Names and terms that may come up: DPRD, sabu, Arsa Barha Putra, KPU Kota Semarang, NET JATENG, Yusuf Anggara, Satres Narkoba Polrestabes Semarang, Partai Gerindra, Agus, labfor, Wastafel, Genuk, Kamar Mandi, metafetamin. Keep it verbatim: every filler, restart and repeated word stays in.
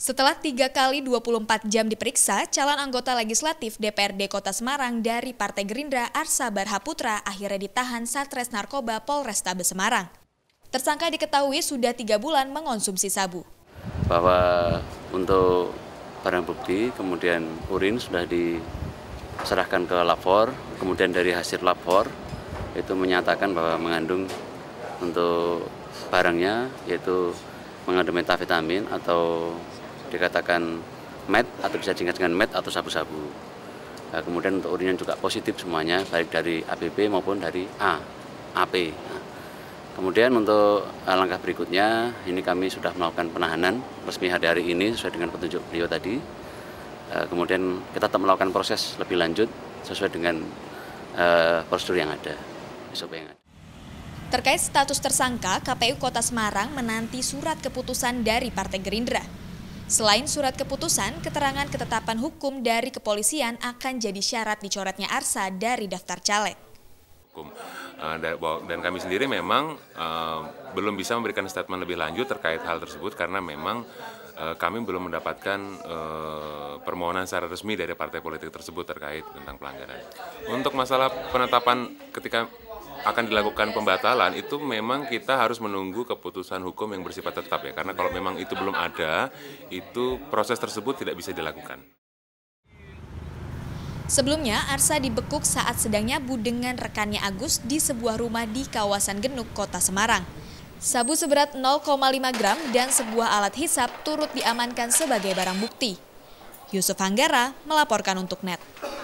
Setelah tiga kali dua puluh empat jam diperiksa, calon anggota legislatif D P R D Kota Semarang dari Partai Gerindra Arsa Barha Putra akhirnya ditahan Satres Narkoba Polrestabes Semarang. Tersangka diketahui sudah tiga bulan mengonsumsi sabu. Bahwa untuk barang bukti, kemudian urin sudah diserahkan ke labfor, kemudian dari hasil labfor itu menyatakan bahwa mengandung untuk barangnya yaitu mengandung metafetamin atau dikatakan met atau bisa disingkat dengan met atau sabu-sabu. Nah, kemudian untuk urinnya juga positif semuanya, baik dari A B B maupun dari A, A P. Nah, kemudian untuk langkah berikutnya, ini kami sudah melakukan penahanan resmi hari-hari ini sesuai dengan petunjuk beliau tadi. Nah, kemudian kita tetap melakukan proses lebih lanjut sesuai dengan uh, prosedur yang ada, S O P yang ada. Terkait status tersangka, K P U Kota Semarang menanti surat keputusan dari Partai Gerindra. Selain surat keputusan, keterangan ketetapan hukum dari kepolisian akan jadi syarat dicoretnya Arsa dari daftar caleg. Dan kami sendiri memang belum bisa memberikan statement lebih lanjut terkait hal tersebut karena memang kami belum mendapatkan permohonan secara resmi dari partai politik tersebut terkait tentang pelanggaran. Untuk masalah penetapan ketika akan dilakukan pembatalan itu memang kita harus menunggu keputusan hukum yang bersifat tetap ya, karena kalau memang itu belum ada, itu proses tersebut tidak bisa dilakukan. Sebelumnya, Arsa dibekuk saat sedang nyabu dengan rekannya Agus di sebuah rumah di kawasan Genuk, Kota Semarang. Sabu seberat nol koma lima gram dan sebuah alat hisap turut diamankan sebagai barang bukti. Yusuf Anggara melaporkan untuk Net.